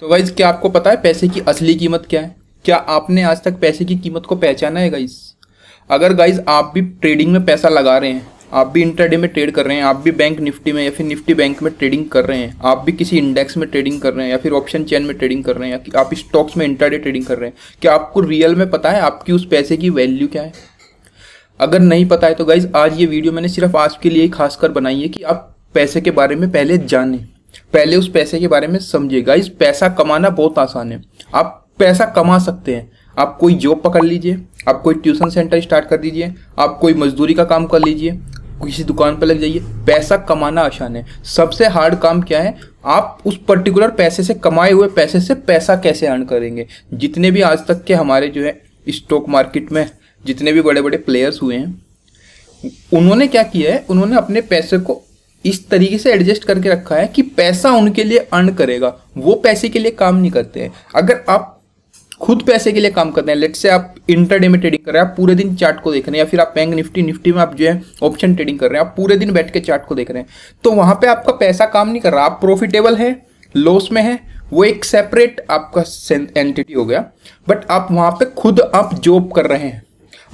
तो गाइस क्या आपको पता है पैसे की असली कीमत क्या है? क्या आपने आज तक पैसे की कीमत को पहचाना है गाइस? अगर गाइस आप भी ट्रेडिंग में पैसा लगा रहे हैं, आप भी इंट्राडे में ट्रेड कर रहे हैं, आप भी बैंक निफ्टी में या फिर निफ्टी बैंक में ट्रेडिंग कर रहे हैं, आप भी किसी इंडेक्स में ट्रेडिंग कर रहे हैं या फिर ऑप्शन चेन में ट्रेडिंग कर रहे हैं या आप स्टॉक्स में इंट्राडे ट्रेडिंग कर रहे हैं, क्या आपको रियल में पता है आपकी उस पैसे की वैल्यू क्या है? अगर नहीं पता है तो गाइस आज ये वीडियो मैंने सिर्फ आज के लिए ही खासकर बनाई है कि आप पैसे के बारे में पहले जानें, पहले उस पैसे के बारे में समझिए। गाइस पैसा कमाना बहुत आसान है, आप पैसा कमा सकते हैं। आप कोई जॉब पकड़ लीजिए, आप कोई ट्यूशन सेंटर स्टार्ट कर दीजिए, आप कोई मजदूरी का काम कर लीजिए, किसी दुकान पर लग जाइए, पैसा कमाना आसान है। सबसे हार्ड काम क्या है? आप उस पर्टिकुलर पैसे से, कमाए हुए पैसे से पैसा कैसे अर्न करेंगे। जितने भी आज तक के हमारे जो है स्टॉक मार्केट में जितने भी बड़े बड़े प्लेयर्स हुए हैं, उन्होंने क्या किया है, उन्होंने अपने पैसे को इस तरीके से एडजस्ट करके रखा है कि पैसा उनके लिए अर्न करेगा। वो पैसे के लिए काम नहीं करते हैं। अगर आप खुद पैसे के लिए काम करते हैं, लेट्स से आप इंट्राडे में ट्रेडिंग कर रहे हैं, आप पूरे दिन चार्ट को देख रहे हैं, या फिर आप बैंक निफ्टी में आप जो है ऑप्शन ट्रेडिंग कर रहे हैं, आप पूरे दिन बैठ के चार्ट को देख रहे हैं, तो वहां पे आपका पैसा काम नहीं कर रहा। आप प्रॉफिटेबल है, लॉस में है, वो एक सेपरेट आपका एंटिटी हो गया। बट आप वहां पर खुद आप जॉब कर रहे हैं।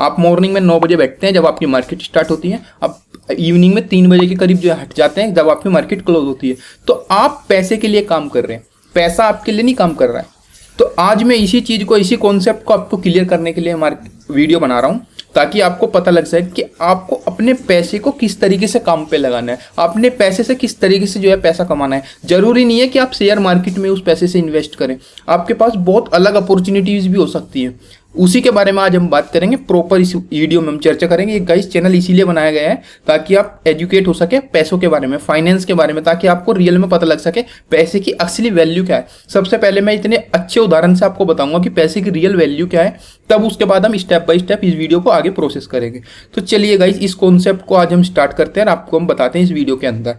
आप मॉर्निंग में 9 बजे बैठते हैं जब आपकी मार्केट स्टार्ट होती है, आप इवनिंग में 3 बजे के करीब जो हट जाते हैं जब आपकी मार्केट क्लोज होती है। तो आप पैसे के लिए काम कर रहे हैं, पैसा आपके लिए नहीं काम कर रहा है। तो आज मैं इसी चीज़ को, इसी कॉन्सेप्ट को आपको क्लियर करने के लिए हमारी वीडियो बना रहा हूँ, ताकि आपको पता लग सके कि आपको अपने पैसे को किस तरीके से काम पे लगाना है, अपने पैसे से किस तरीके से जो है पैसा कमाना है। ज़रूरी नहीं है कि आप शेयर मार्केट में उस पैसे से इन्वेस्ट करें, आपके पास बहुत अलग अपॉर्चुनिटीज़ भी हो सकती हैं। उसी के बारे में आज हम बात करेंगे, प्रॉपर इस वीडियो में हम चर्चा करेंगे। ये गाइस चैनल इसीलिए बनाया गया है ताकि आप एजुकेट हो सके पैसों के बारे में, फाइनेंस के बारे में, ताकि आपको रियल में पता लग सके पैसे की असली वैल्यू क्या है। सबसे पहले मैं इतने अच्छे उदाहरण से आपको बताऊंगा कि पैसे की रियल वैल्यू क्या है, तब उसके बाद हम स्टेप बाय स्टेप इस वीडियो को आगे प्रोसेस करेंगे। तो चलिए गाइस इस कॉन्सेप्ट को आज हम स्टार्ट करते हैं और आपको हम बताते हैं इस वीडियो के अंदर।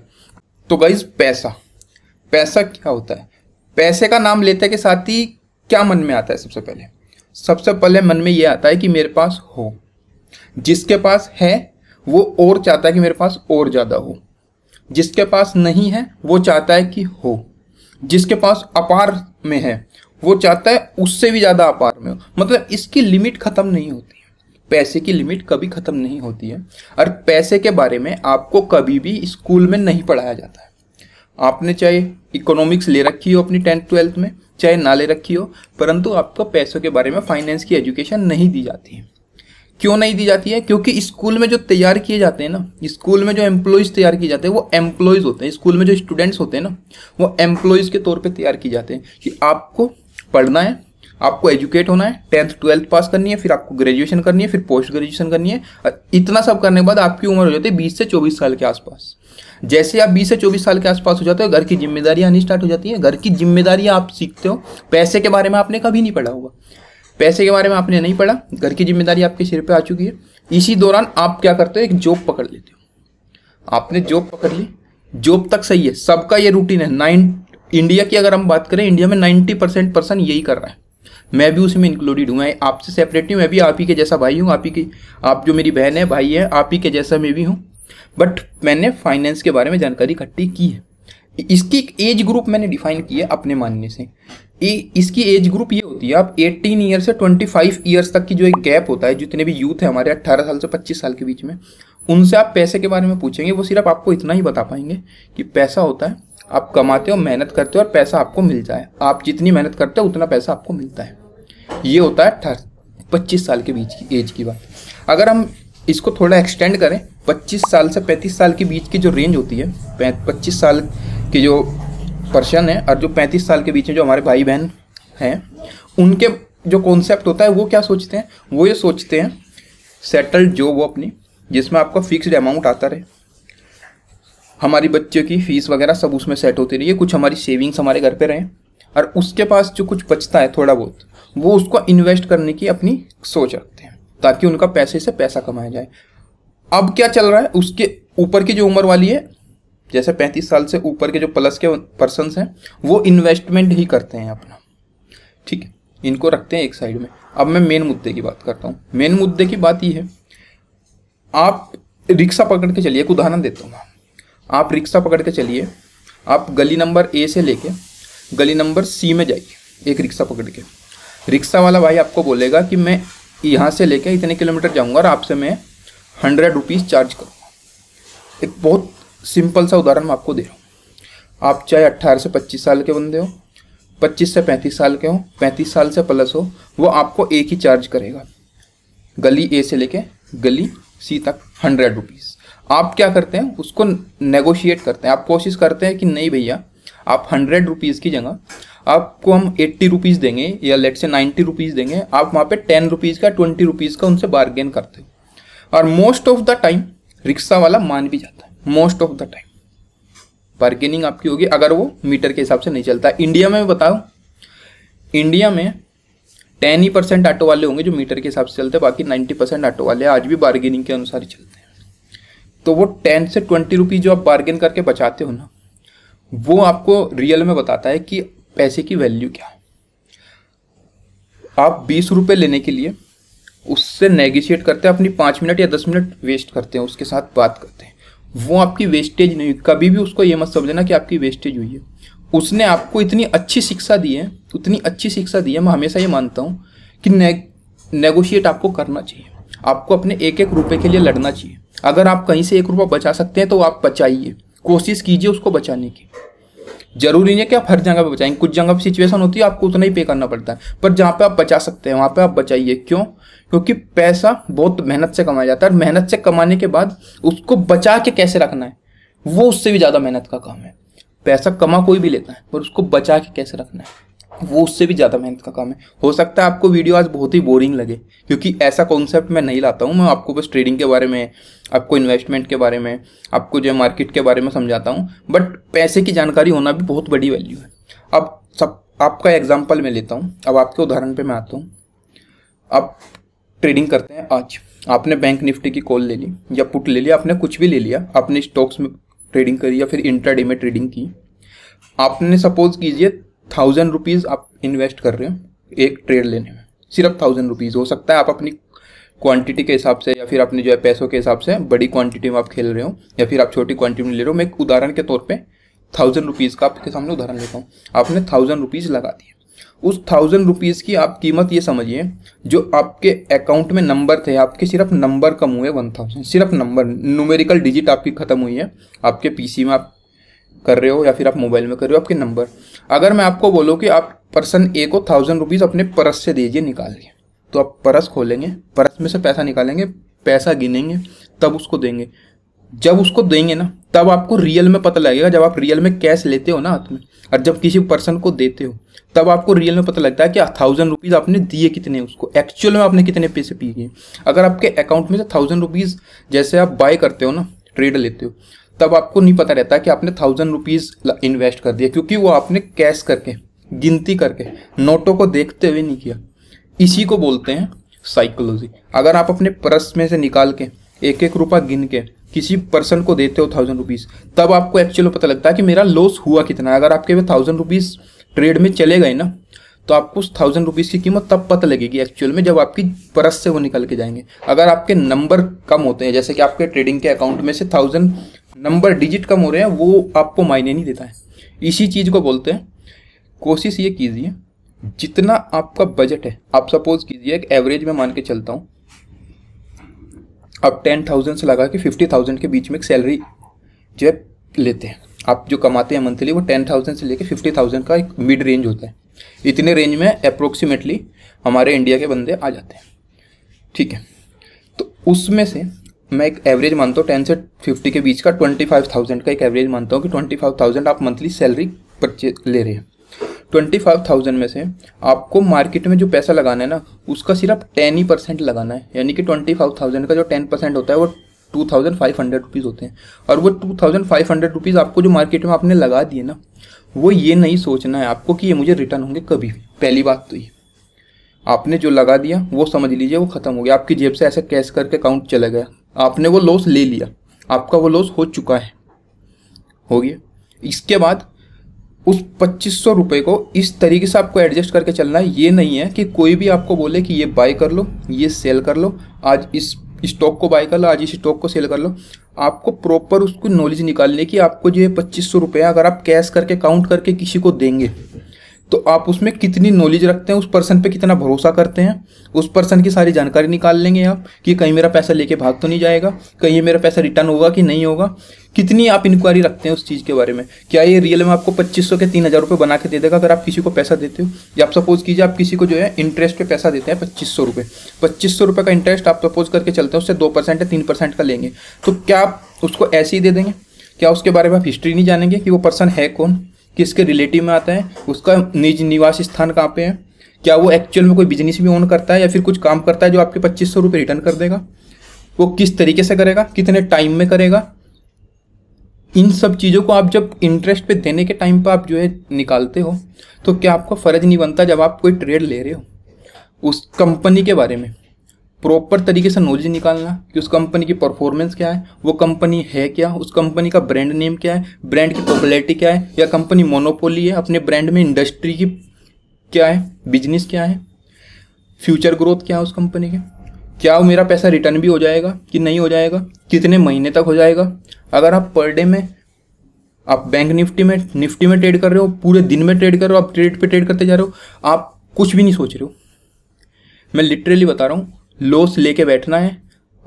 तो गाइस पैसा क्या होता है? पैसे का नाम लेते के साथ ही क्या मन में आता है? सबसे पहले मन में ये आता है कि मेरे पास हो। जिसके पास है वो और चाहता है कि मेरे पास और ज़्यादा हो। जिसके पास नहीं है वो चाहता है कि हो। जिसके पास अपार में है वो चाहता है उससे भी ज़्यादा अपार में हो। मतलब इसकी लिमिट ख़त्म नहीं होती है, पैसे की लिमिट कभी ख़त्म नहीं होती है। और पैसे के बारे में आपको कभी भी स्कूल में नहीं पढ़ाया जाता है। आपने चाहे इकोनॉमिक्स ले रखी हो अपनी 10th-12th में, चाहे ना ले रखी हो, परंतु आपको पैसों के बारे में फाइनेंस की एजुकेशन नहीं दी जाती है। क्यों नहीं दी जाती है? क्योंकि स्कूल में जो तैयार किए जाते हैं ना, स्कूल में जो एम्प्लॉयज़ तैयार किए जाते हैं वो एम्प्लॉयज़ होते हैं। स्कूल में जो स्टूडेंट्स होते हैं ना, वो एम्प्लॉयज़ के तौर पे तैयार किए जाते हैं कि आपको पढ़ना है, आपको एजुकेट होना है, 10th-12th पास करनी है, फिर आपको ग्रेजुएशन करनी है, फिर पोस्ट ग्रेजुएशन करनी है। इतना सब करने के बाद आपकी उम्र हो जाती है 20 से 24 साल के आसपास। जैसे आप 20 से 24 साल के आसपास हो जाते हो, घर की जिम्मेदारियां आनी स्टार्ट हो जाती हैं। घर की जिम्मेदारियां आप सीखते हो, पैसे के बारे में आपने कभी नहीं पढ़ा होगा, पैसे के बारे में आपने नहीं पढ़ा, घर की जिम्मेदारी आपके सिर पर आ चुकी है। इसी दौरान आप क्या करते हो, एक जॉब पकड़ लेते हो। आपने जॉब पकड़ ली, जॉब तक सही है, सबका ये रूटीन है। इंडिया की अगर हम बात करें, इंडिया में 90% पर्सन यही कर रहा है। मैं भी उसमें इंक्लूडेड हूँ। मैं आपसे सेपरेट नहीं हूँ, मैं भी आप ही के जैसा भाई हूँ, आप ही की, आप जो मेरी बहन है, भाई है, आप ही के जैसा मैं भी हूँ। बट मैंने फाइनेंस के बारे में जानकारी इकट्ठी की है। इसकी एक एज ग्रुप मैंने डिफाइन की है अपने मानने से। इसकी एज ग्रुप ये होती है, आप 18 ईयर से 25 ईयर्स तक की जो एक गैप होता है, जितने भी यूथ है हमारे 18 साल से 25 साल के बीच में, उनसे आप पैसे के बारे में पूछेंगे, वो सिर्फ आपको इतना ही बता पाएंगे कि पैसा होता है, आप कमाते हो, मेहनत करते हो और पैसा आपको मिल जाए। आप जितनी मेहनत करते हो उतना पैसा आपको मिलता है। ये होता है 25 साल के बीच की एज की बात। अगर हम इसको थोड़ा एक्सटेंड करें, 25 साल से 35 साल के बीच की जो रेंज होती है, 25 साल के जो पर्सन है और जो 35 साल के बीच में जो हमारे भाई बहन हैं, उनके जो कॉन्सेप्ट होता है वो क्या सोचते हैं, वो ये सोचते हैं सेटल्ड जॉब हो अपनी, जिसमें आपका फिक्स्ड अमाउंट आता रहे, हमारी बच्चों की फीस वगैरह सब उसमें सेट होती रही है, कुछ हमारी सेविंग्स हमारे घर पे रहें और उसके पास जो कुछ बचता है थोड़ा बहुत, वो उसको इन्वेस्ट करने की अपनी सोच रखते हैं ताकि उनका पैसे से पैसा कमाया जाए। अब क्या चल रहा है, उसके ऊपर की जो उम्र वाली है, जैसे 35 साल से ऊपर के जो प्लस के पर्सनस हैं, वो इन्वेस्टमेंट ही करते हैं अपना। ठीक है, इनको रखते हैं एक साइड में। अब मैं मेन मुद्दे की बात करता हूँ। मेन मुद्दे की बात ये है, आप रिक्शा पकड़ के चलिए, एक उदाहरण देता हूँ। आप रिक्शा पकड़ के चलिए, आप गली नंबर A से लेके गली नंबर सी में जाइए एक रिक्शा पकड़ के। रिक्शा वाला भाई आपको बोलेगा कि मैं यहाँ से लेके इतने किलोमीटर जाऊँगा और आपसे मैं 100 रुपीज़ चार्ज करूँगा। एक बहुत सिंपल सा उदाहरण मैं आपको दे रहा हूँ। आप चाहे 18 से 25 साल के बंदे हो, 25 से 35 साल के हो, 35 साल से प्लस हो, वो आपको एक ही चार्ज करेगा गली ए से लेके गली सी तक 100 रुपीज़। आप क्या करते हैं, उसको नेगोशिएट करते हैं। आप कोशिश करते हैं कि नहीं भैया, आप 100 रुपीज़ की जगह आपको हम 80 रुपीज़ देंगे या लेट से 90 रुपीज़ देंगे। आप वहाँ पे 10 रुपीज़ का 20 रुपीज़ का उनसे बार्गेन करते हो और most of the time rickshaw वाला मान भी जाता है। Most of the time bargaining आपकी होगी अगर वो मीटर के हिसाब से नहीं चलता। इंडिया में बताओ, इंडिया में 10% ऑटो वाले होंगे जो मीटर के हिसाब से चलते हैं, बाकी 90% ऑटो वाले आज भी बार्गेनिंग के अनुसार ही चलते हैं। तो वो 10 से 20 रुपीज़ जो आप बार्गेन करके बचाते हो ना, वो आपको रियल में बताता है कि पैसे की वैल्यू क्या है। आप 20 रुपये लेने के लिए उससे नेगोशिएट करते हैं, अपनी 5 मिनट या 10 मिनट वेस्ट करते हैं, उसके साथ बात करते हैं। वो आपकी वेस्टेज नहीं हुई, कभी भी उसको ये मत समझना कि आपकी वेस्टेज हुई है। उसने आपको इतनी अच्छी शिक्षा दी है, उतनी अच्छी शिक्षा दी है। मैं हमेशा ये मानता हूँ कि नेगोशिएट आपको करना चाहिए, आपको अपने एक एक रुपये के लिए लड़ना चाहिए। अगर आप कहीं से 1 रुपया बचा सकते हैं तो आप बचाइए, कोशिश कीजिए उसको बचाने की। जरूरी नहीं है कि आप हर जगह पे बचाएंगे, कुछ जगह पर सिचुएशन होती है आपको उतना ही पे करना पड़ता है, पर जहाँ पे आप बचा सकते हैं वहाँ पे आप बचाइए। क्यों? क्योंकि पैसा बहुत मेहनत से कमाया जाता है और मेहनत से कमाने के बाद उसको बचा के कैसे रखना है वो उससे भी ज़्यादा मेहनत का काम है। पैसा कमा कोई भी लेता है, पर उसको बचा के कैसे रखना है वो उससे भी ज़्यादा मेहनत का काम है। हो सकता है आपको वीडियो आज बहुत ही बोरिंग लगे, क्योंकि ऐसा कॉन्सेप्ट मैं नहीं लाता हूँ। मैं आपको बस ट्रेडिंग के बारे में, आपको इन्वेस्टमेंट के बारे में, आपको जो मार्केट के बारे में समझाता हूँ। बट पैसे की जानकारी होना भी बहुत बड़ी वैल्यू है। अब सब आपका एग्जाम्पल मैं लेता हूँ, अब आपके उदाहरण पर मैं आता हूँ। आप ट्रेडिंग करते हैं, आज आपने बैंक निफ्टी की कॉल ले ली या पुट ले लिया, आपने कुछ भी ले लिया, आपने स्टॉक्स में ट्रेडिंग करी या फिर इंट्राडे में ट्रेडिंग की। आपने सपोज कीजिए 1000 रुपीज़ आप इन्वेस्ट कर रहे हो एक ट्रेड लेने में, सिर्फ 1000 रुपीज़। हो सकता है आप अपनी क्वांटिटी के हिसाब से या फिर अपने जो है पैसों के हिसाब से बड़ी क्वांटिटी में आप खेल रहे हो या फिर आप छोटी क्वांटिटी में ले रहे हो। मैं एक उदाहरण के तौर पर 1000 रुपीज़ का आपके सामने उदाहरण लेता हूँ। आपने 1000 रुपीज़ लगा दिए। उस 1000 रुपीज़ की आप कीमत ये समझिए, जो आपके अकाउंट में नंबर थे आपके सिर्फ नंबर कम हुए 1000, सिर्फ नंबर, न्यूमेरिकल डिजिट आपकी ख़त्म हुई है। आपके पीसी में आप कर रहे हो या फिर आप मोबाइल में कर रहे हो, आपके नंबर। अगर मैं आपको बोलूँ कि आप पर्सन ए को 1000 रुपीज़ अपने पर्स से दीजिए निकाल के, तो आप पर्स खोलेंगे, पर्स में से पैसा निकालेंगे, पैसा गिनेंगे, तब उसको देंगे। जब उसको देंगे ना, तब आपको रियल में पता लगेगा। जब आप रियल में कैश लेते हो ना हाथ में और जब किसी पर्सन को देते हो, तब आपको रियल में पता लगता है कि 1000 रुपीज़ आपने दिए कितने, उसको एक्चुअल में आपने कितने पैसे पी गए। अगर आपके अकाउंट में से 1000 रुपीज़ जैसे आप बाय करते हो ना, ट्रेड लेते हो, तब आपको नहीं पता रहता कि आपने 1000 रुपीज़ इन्वेस्ट कर दिया, क्योंकि वो आपने कैश करके, गिनती करके, नोटों को देखते हुए नहीं किया। इसी को बोलते हैं साइकोलॉजी। अगर आप अपने पर्स में से निकाल के 1-1 रुपया गिन के किसी पर्सन को देते हो 1000 रुपीज़, तब आपको एक्चुअल में पता लगता है कि मेरा लॉस हुआ कितना। अगर आपके वे 1000 रुपीज़ ट्रेड में चले गए ना, तो आपको उस 1000 रुपीज़ की कीमत तब पता लगेगी एक्चुअल में, जब आपकी पर्स से वो निकल के जाएंगे। अगर आपके नंबर कम होते हैं, जैसे कि आपके ट्रेडिंग के अकाउंट में से 1000 नंबर डिजिट कम हो रहे हैं, वो आपको मायने नहीं देता है। इसी चीज़ को बोलते हैं। कोशिश ये कीजिए, जितना आपका बजट है, आप सपोज कीजिए एक एवरेज में मान के चलता हूँ, आप 10,000 से लगा के 50,000 के बीच में एक सैलरी जो है लेते हैं। आप जो कमाते हैं मंथली, वो 10,000 से लेके 50,000 का एक मिड रेंज होता है। इतने रेंज में अप्रोक्सीमेटली हमारे इंडिया के बंदे आ जाते हैं, ठीक है। तो उसमें से मैं एक एवरेज मानता हूँ 10 से 50 के बीच का, 25,000 का एक एवरेज मानता हूँ कि 25,000 आप मंथली सैलरी परचेज ले रहे हैं। 25,000 में से आपको मार्केट में जो पैसा लगाना है ना, उसका सिर्फ 10% लगाना है। यानी कि 25,000 का जो 10% होता है वो 2500 रुपीज़ होते हैं। और वो 2500 रुपीज़ आपको जो मार्केट में आपने लगा दिए ना, वो ये नहीं सोचना है आपको कि ये मुझे रिटर्न होंगे कभी भी। पहली बात तो ये, आपने जो लगा दिया वो समझ लीजिए वो ख़त्म हो गया, आपकी जेब से ऐसे कैश करके अकाउंट चला गया, आपने वो लॉस ले लिया, आपका वो लॉस हो चुका है, हो गया। इसके बाद उस 2500 रुपये को इस तरीके से आपको एडजस्ट करके चलना है। ये नहीं है कि कोई भी आपको बोले कि ये बाय कर लो, ये सेल कर लो, आज इस स्टॉक को बाय कर लो, आज इस स्टॉक को सेल कर लो, आपको प्रॉपर उसको नॉलेज निकालने की। आपको जो है 2500 रुपया अगर आप कैश करके काउंट करके किसी को देंगे तो आप उसमें कितनी नॉलेज रखते हैं, उस पर्सन पे कितना भरोसा करते हैं, उस पर्सन की सारी जानकारी निकाल लेंगे आप कि कहीं मेरा पैसा लेके भाग तो नहीं जाएगा, कहीं ये मेरा पैसा रिटर्न होगा कि नहीं होगा, कितनी आप इंक्वायरी रखते हैं उस चीज़ के बारे में। क्या ये रियल में आपको 2500 के 3000 रुपये बना के दे देगा अगर आप किसी को पैसा देते हो? या आप सपोज कीजिए आप किसी को जो है इंटरेस्ट पे पैसा देते हैं 2500 रुपये, 2500 रुपये का इंटरेस्ट आप सपोज करके चलते हैं उससे 2% या 3% का लेंगे, तो क्या आप उसको ऐसे ही दे देंगे? क्या उसके बारे में आप हिस्ट्री नहीं जानेंगे कि वो पर्सन है कौन, किसके रिलेटिव में आता है, उसका निज निवास स्थान कहाँ पे है, क्या वो एक्चुअल में कोई बिजनेस भी ऑन करता है या फिर कुछ काम करता है जो आपके 2500 रुपये रिटर्न कर देगा, वो किस तरीके से करेगा, कितने टाइम में करेगा। इन सब चीज़ों को आप जब इंटरेस्ट पे देने के टाइम पर आप जो है निकालते हो तो क्या आपका फ़र्ज नहीं बनता जब आप कोई ट्रेड ले रहे हो उस कंपनी के बारे में प्रॉपर तरीके से नॉलेज निकालना कि उस कंपनी की परफॉर्मेंस क्या है, वो कंपनी है क्या, उस कंपनी का ब्रांड नेम क्या है, ब्रांड की पॉपुलैरिटी क्या है, या कंपनी मोनोपोली है, अपने ब्रांड में इंडस्ट्री की क्या है, बिजनेस क्या है, फ्यूचर ग्रोथ क्या है उस कंपनी के, क्या वो मेरा पैसा रिटर्न भी हो जाएगा कि नहीं हो जाएगा, कितने महीने तक हो जाएगा। अगर आप पर डे में आप बैंक निफ्टी में ट्रेड कर रहे हो, पूरे दिन में ट्रेड कर रहे हो, आप ट्रेड पर ट्रेड करते जा रहे हो, आप कुछ भी नहीं सोच रहे हो, मैं लिटरली बता रहा हूँ, लॉस लेके बैठना है।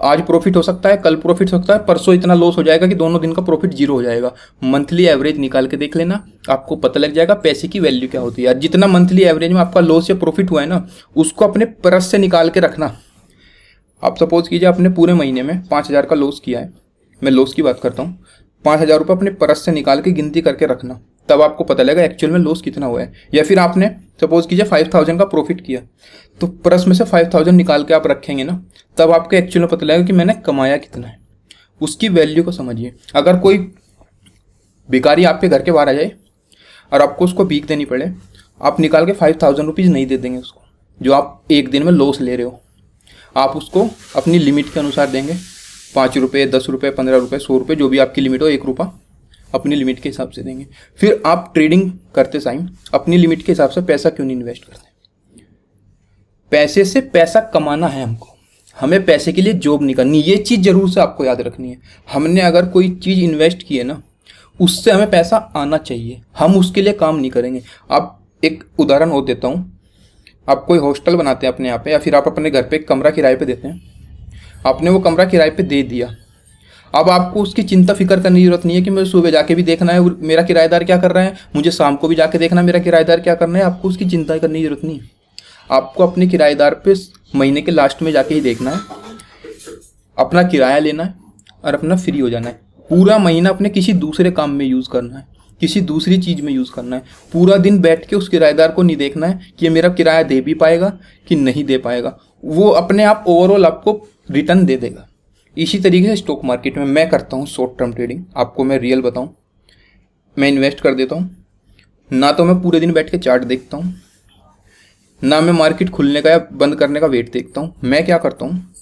आज प्रॉफिट हो सकता है, कल प्रॉफिट हो सकता है, परसों इतना लॉस हो जाएगा कि दोनों दिन का प्रॉफिट जीरो हो जाएगा। मंथली एवरेज निकाल के देख लेना, आपको पता लग जाएगा पैसे की वैल्यू क्या होती है। जितना मंथली एवरेज में आपका लॉस या प्रॉफिट हुआ है ना, उसको अपने परस से निकाल के रखना। आप सपोज कीजिए आपने पूरे महीने में 5000 का लॉस किया है, मैं लॉस की बात करता हूँ, 5000 रुपये अपने परस से निकाल के गिनती करके रखना, तब आपको पता लगेगा एक्चुअल में लॉस कितना हुआ है। या फिर आपने सपोज कीजिए 5000 का प्रॉफिट किया तो परस में से 5000 निकाल के आप रखेंगे ना, तब आपको एक्चुअल में पता लगेगा कि मैंने कमाया कितना है। उसकी वैल्यू को समझिए। अगर कोई भिखारी आपके घर के बाहर आ जाए और आपको उसको भीख देनी पड़े, आप निकाल के 5000 रुपीज़ नहीं दे देंगे उसको, जो आप एक दिन में लॉस ले रहे हो। आप उसको अपनी लिमिट के अनुसार देंगे, 5 रुपये, 10 रुपये, 15 रुपये, 100 रुपये, जो भी आपकी लिमिट हो, 1 रुपया अपनी लिमिट के हिसाब से देंगे। फिर आप ट्रेडिंग करते टाइम अपनी लिमिट के हिसाब से पैसा क्यों नहीं इन्वेस्ट करते? पैसे से पैसा कमाना है हमको, हमें पैसे के लिए जॉब नहीं करनी। ये चीज़ जरूर से आपको याद रखनी है। हमने अगर कोई चीज़ इन्वेस्ट की है ना, उससे हमें पैसा आना चाहिए, हम उसके लिए काम नहीं करेंगे। आप एक उदाहरण और देता हूँ, आप कोई हॉस्टल बनाते हैं अपने यहाँ पे, या फिर आप अपने घर पर कमरा किराए पर देते हैं, आपने वो कमरा किराए पे दे दिया। अब आपको उसकी चिंता फिक्र करने की जरूरत नहीं है कि मुझे सुबह जाके भी देखना है मेरा किराएदार क्या कर रहा है, मुझे शाम को भी जाके देखना है मेरा किराएदार क्या करना है। आपको उसकी चिंता करने की जरूरत नहीं है। आपको अपने किराएदार पे महीने के लास्ट में जाके ही देखना है, अपना किराया लेना है और अपना फ्री हो जाना है। पूरा महीना अपने किसी दूसरे काम में यूज़ करना है, किसी दूसरी चीज़ में यूज़ करना है। पूरा दिन बैठ के उस किराएदार को नहीं देखना है कि ये मेरा किराया दे भी पाएगा कि नहीं दे पाएगा, वो अपने आप ओवरऑल आपको रिटर्न दे देगा। इसी तरीके से स्टॉक मार्केट में मैं करता हूँ शॉर्ट टर्म ट्रेडिंग। आपको मैं रियल बताऊँ, मैं इन्वेस्ट कर देता हूँ ना, तो मैं पूरे दिन बैठ के चार्ट देखता हूँ ना मैं मार्केट खुलने का या बंद करने का वेट देखता हूँ। मैं क्या करता हूँ,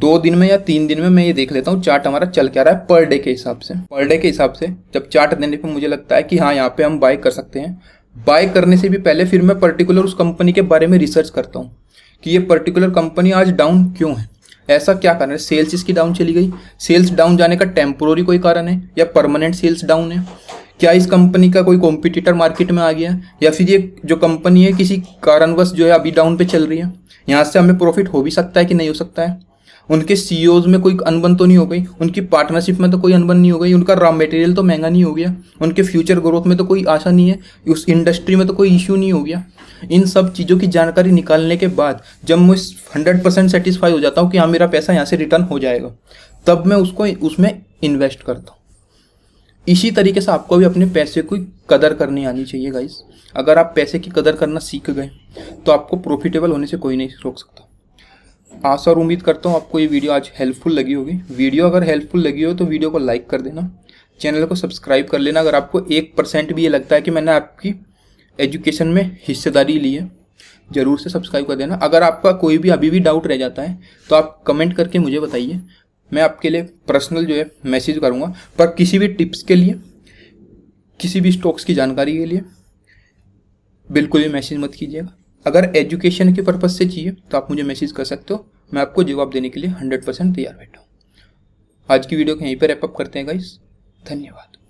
2 दिन में या 3 दिन में मैं ये देख लेता हूँ चार्ट हमारा चल क्या रहा है पर डे के हिसाब से। पर डे के हिसाब से जब चार्ट देने पर मुझे लगता है कि हाँ यहाँ पर हम बाय कर सकते हैं, बाय करने से भी पहले फिर मैं पर्टिकुलर उस कंपनी के बारे में रिसर्च करता हूँ कि ये पर्टिकुलर कंपनी आज डाउन क्यों है, ऐसा क्या कारण है। सेल्स इसकी डाउन चली गई, सेल्स डाउन जाने का टेम्पोररी कोई कारण है या परमानेंट सेल्स डाउन है, क्या इस कंपनी का कोई कॉम्पिटिटर मार्केट में आ गया, या फिर ये जो कंपनी है किसी कारणवश जो है अभी डाउन पे चल रही है, यहाँ से हमें प्रॉफिट हो भी सकता है कि नहीं हो सकता है, उनके सीईओज में कोई अनबन तो नहीं हो गई, उनकी पार्टनरशिप में तो कोई अनबन नहीं हो गई, उनका रॉ मटेरियल तो महंगा नहीं हो गया, उनके फ्यूचर ग्रोथ में तो कोई आशा नहीं है, उस इंडस्ट्री में तो कोई इश्यू नहीं हो गया। इन सब चीज़ों की जानकारी निकालने के बाद जब मैं 100% सेटिस्फाई हो जाता हूँ कि हाँ मेरा पैसा यहाँ से रिटर्न हो जाएगा, तब मैं उसको उसमें इन्वेस्ट करता हूँ। इसी तरीके से आपको भी अपने पैसे की कदर करनी आनी चाहिए गाइस। अगर आप पैसे की कदर करना सीख गए तो आपको प्रॉफिटेबल होने से कोई नहीं रोक सकता। आशा और उम्मीद करता हूँ आपको ये वीडियो आज हेल्पफुल लगी होगी। वीडियो अगर हेल्पफुल लगी हो तो वीडियो को लाइक कर देना, चैनल को सब्सक्राइब कर लेना। अगर आपको 1% भी ये लगता है कि मैंने आपकी एजुकेशन में हिस्सेदारी ली है, ज़रूर से सब्सक्राइब कर देना। अगर आपका कोई भी अभी भी डाउट रह जाता है तो आप कमेंट करके मुझे बताइए, मैं आपके लिए पर्सनल जो है मैसेज करूँगा। पर किसी भी टिप्स के लिए, किसी भी स्टॉक्स की जानकारी के लिए बिल्कुल भी मैसेज मत कीजिएगा। अगर एजुकेशन के पर्पज़ से चाहिए तो आप मुझे मैसेज कर सकते हो। मैं आपको जवाब देने के लिए 100% तैयार बैठा हूँ। आज की वीडियो को यहीं पर रैप अप करते हैं गाइस, धन्यवाद।